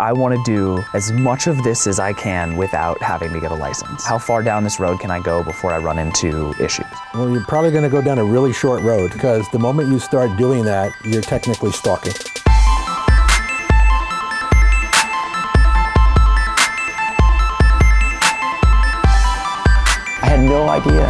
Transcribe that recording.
I want to do as much of this as I can without having to get a license. How far down this road can I go before I run into issues? Well, you're probably going to go down a really short road, because the moment you start doing that, you're technically stalking. I had no idea.